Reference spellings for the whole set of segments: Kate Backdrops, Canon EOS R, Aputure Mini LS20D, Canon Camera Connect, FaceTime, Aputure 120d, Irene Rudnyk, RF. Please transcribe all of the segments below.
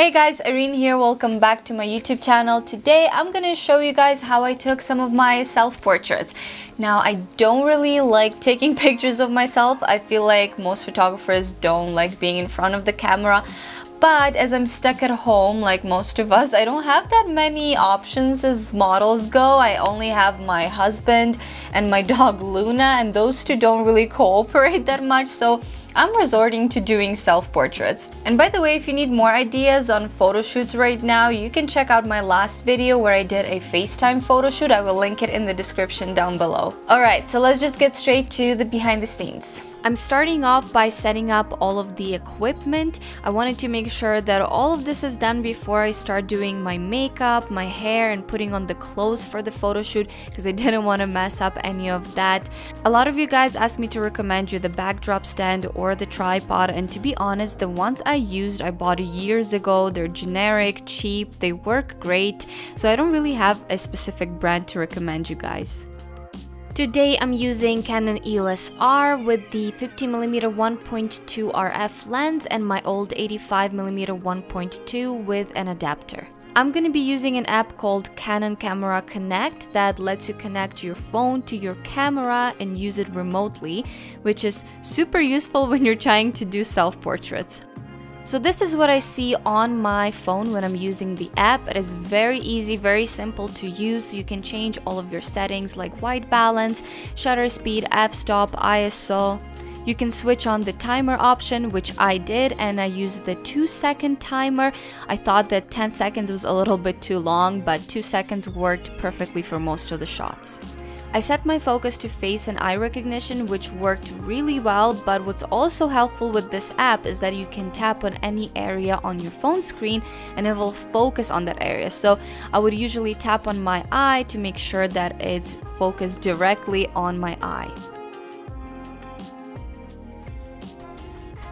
Hey guys, Irene here. Welcome back to my YouTube channel. Today I'm gonna show you guys how I took some of my self-portraits. Now, I don't really like taking pictures of myself. I feel like most photographers don't like being in front of the camera. But as I'm stuck at home, like most of us, I don't have that many options as models go. I only have my husband and my dog Luna, and those two don't really cooperate that much, so I'm resorting to doing self-portraits. And by the way, if you need more ideas on photo shoots right now, you can check out my last video where I did a FaceTime photo shoot. I will link it in the description down below. Alright, so let's just get straight to the behind the scenes. I'm starting off by setting up all of the equipment. I wanted to make sure that all of this is done before I start doing my makeup, my hair, and putting on the clothes for the photo shoot, because I didn't want to mess up any of that. A lot of you guys asked me to recommend you the backdrop stand or the tripod, and to be honest, the ones I used I bought years ago. They're generic, cheap, they work great, so I don't really have a specific brand to recommend you guys. Today I'm using Canon EOS R with the 50mm 1.2 RF lens and my old 85mm 1.2 with an adapter. I'm going to be using an app called Canon Camera Connect that lets you connect your phone to your camera and use it remotely, which is super useful when you're trying to do self-portraits. So this is what I see on my phone when I'm using the app. It is very easy, very simple to use. You can change all of your settings like white balance, shutter speed, f-stop, ISO. You can switch on the timer option, which I did, and I used the 2-second timer. I thought that 10 seconds was a little bit too long, but 2 seconds worked perfectly for most of the shots. I set my focus to face and eye recognition, which worked really well, but what's also helpful with this app is that you can tap on any area on your phone screen and it will focus on that area. So I would usually tap on my eye to make sure that it's focused directly on my eye.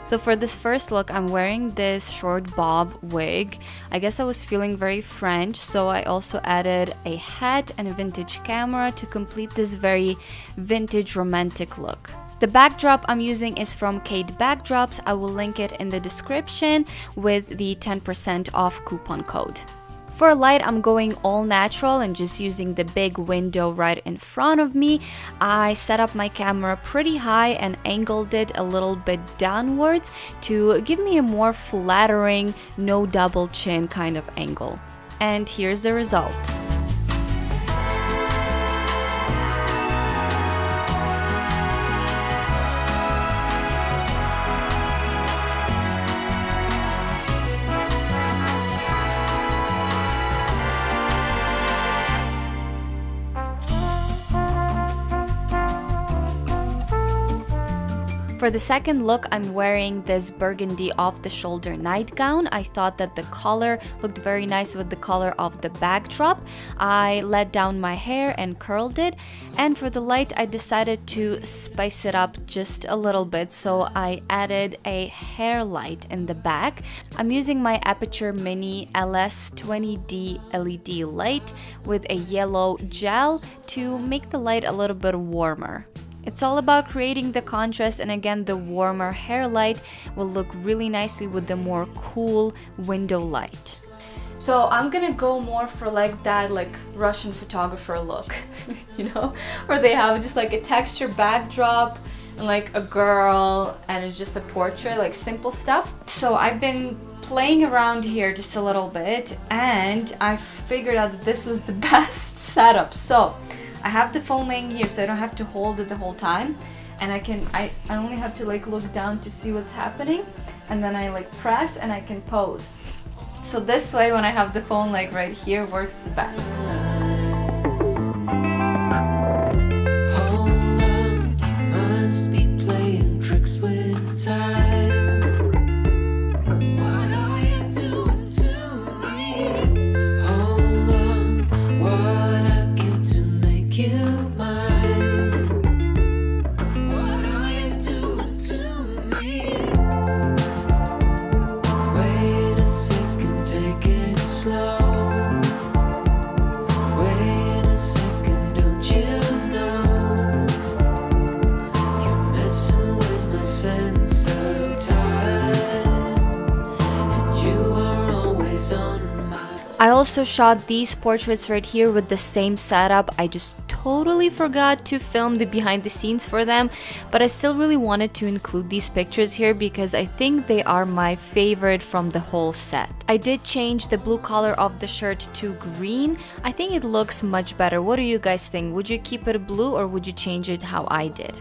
So for this first look, I'm wearing this short bob wig. I guess I was feeling very French, so I also added a hat and a vintage camera to complete this very vintage romantic look. The backdrop I'm using is from Kate Backdrops. I will link it in the description with the 10% off coupon code. For light, I'm going all natural and just using the big window right in front of me. I set up my camera pretty high and angled it a little bit downwards to give me a more flattering, no double chin kind of angle. And here's the result. For the second look, I'm wearing this burgundy off-the-shoulder nightgown. I thought that the color looked very nice with the color of the backdrop. I let down my hair and curled it. And for the light, I decided to spice it up just a little bit, so I added a hair light in the back. I'm using my Aputure Mini LS20D LED light with a yellow gel to make the light a little bit warmer. It's all about creating the contrast, and again, the warmer hair light will look really nicely with the more cool window light. So I'm gonna go more for like that Russian photographer look, you know, where they have just like a texture backdrop and like a girl and it's just a portrait, like simple stuff. So I've been playing around here just a little bit and I figured out that this was the best setup. So I have the phone laying here so I don't have to hold it the whole time, and I only have to like look down to see what's happening, and then I like press and I can pose. So this way, when I have the phone like right here, works the best. I also shot these portraits right here with the same setup. I just totally forgot to film the behind the scenes for them, but I still really wanted to include these pictures here because I think they are my favorite from the whole set. I did change the blue color of the shirt to green. I think it looks much better. What do you guys think? Would you keep it blue or would you change it how I did?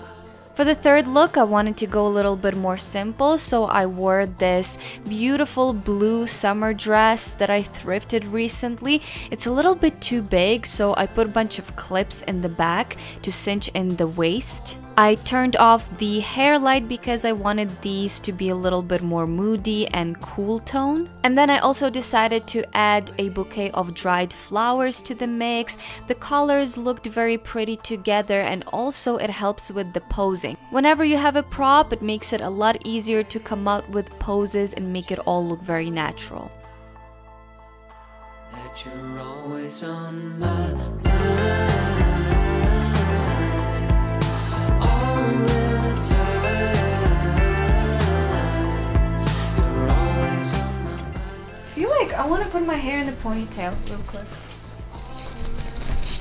For the third look, I wanted to go a little bit more simple, so I wore this beautiful blue summer dress that I thrifted recently. It's a little bit too big, so I put a bunch of clips in the back to cinch in the waist. I turned off the hair light because I wanted these to be a little bit more moody and cool tone. And then I also decided to add a bouquet of dried flowers to the mix. The colors looked very pretty together, and also it helps with the posing. Whenever you have a prop, it makes it a lot easier to come out with poses and make it all look very natural. That you're always on my mind. I feel like I want to put my hair in a ponytail real quick.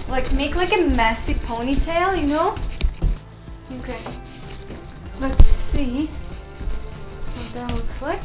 Like make like a messy ponytail, you know? Okay. Let's see what that looks like.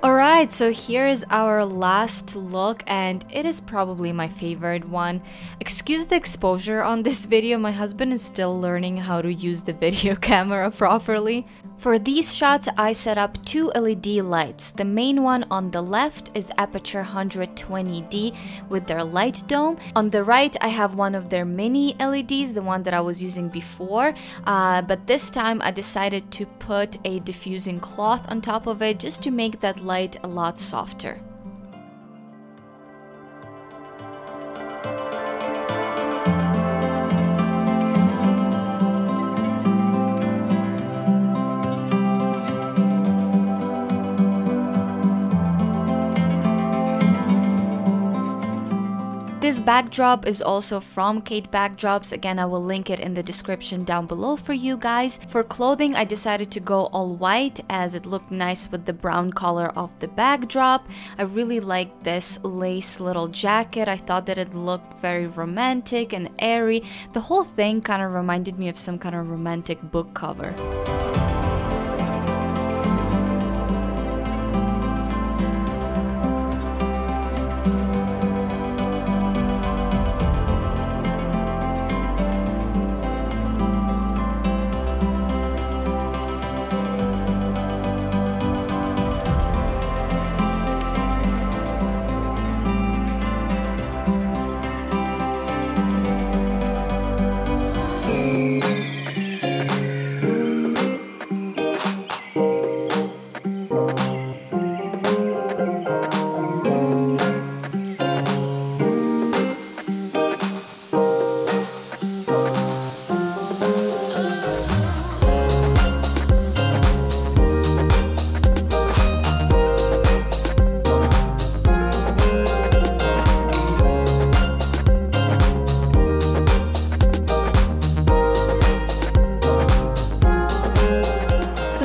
Alright, so here is our last look, and it is probably my favorite one. Excuse the exposure on this video, my husband is still learning how to use the video camera properly. For these shots, I set up two LED lights. The main one on the left is Aputure 120d with their light dome. On the right, I have one of their mini LEDs, the one that I was using before, but this time I decided to put a diffusing cloth on top of it just to make that light a lot softer. This backdrop is also from Kate Backdrops. Again, I will link it in the description down below for you guys. For clothing, I decided to go all white as it looked nice with the brown color of the backdrop. I really liked this lace little jacket. I thought that it looked very romantic and airy. The whole thing kind of reminded me of some kind of romantic book cover.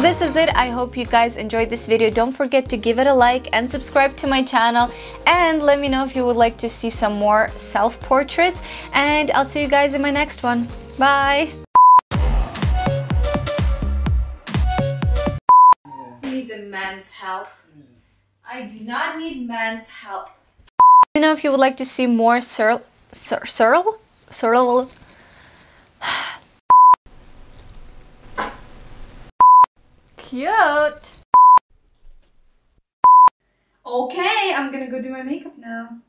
This is it. I hope you guys enjoyed this video. Don't forget to give it a like and subscribe to my channel, and let me know if you would like to see some more self-portraits, and I'll see you guys in my next one. Bye! He needs a man's help. I do not need man's help. Let me know if you would like to see more Searle? Cute! Okay, I'm gonna go do my makeup now.